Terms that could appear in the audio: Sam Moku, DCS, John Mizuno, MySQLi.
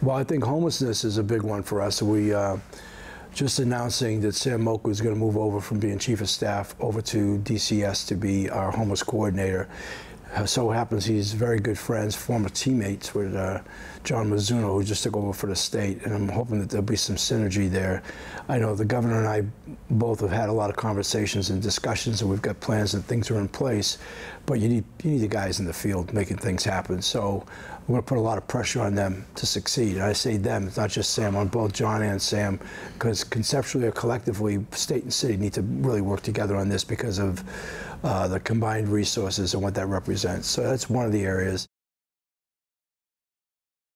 Well, I think homelessness is a big one for us. We just announcing that Sam Moku is going to move over from being chief of staff over to DCS to be our homeless coordinator. So it happens he's very good friends, former teammates with John Mizuno, who just took over for the state, and I'm hoping that there'll be some synergy there. I know the governor and I both have had a lot of conversations and discussions, and we've got plans and things are in place, but you need the guys in the field making things happen. So we're going to put a lot of pressure on them to succeed. And I say them, it's not just Sam, on both John and Sam, because conceptually or collectively, state and city need to really work together on this because of the combined resources and what that represents. So that's one of the areas.